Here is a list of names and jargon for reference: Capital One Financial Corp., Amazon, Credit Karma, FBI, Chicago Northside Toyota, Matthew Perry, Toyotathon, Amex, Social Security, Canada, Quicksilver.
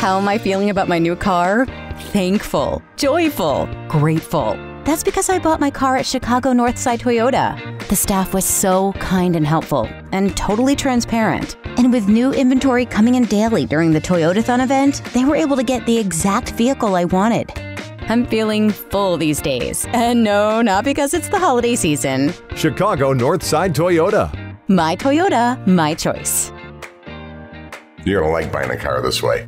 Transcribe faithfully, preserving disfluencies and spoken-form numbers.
How am I feeling about my new car? Thankful, joyful, grateful. That's because I bought my car at Chicago Northside Toyota. The staff was so kind and helpful and totally transparent. And with new inventory coming in daily during the Toyotathon event, they were able to get the exact vehicle I wanted. I'm feeling full these days. And no, not because it's the holiday season. Chicago Northside Toyota. My Toyota, my choice. You're gonna like buying a car this way.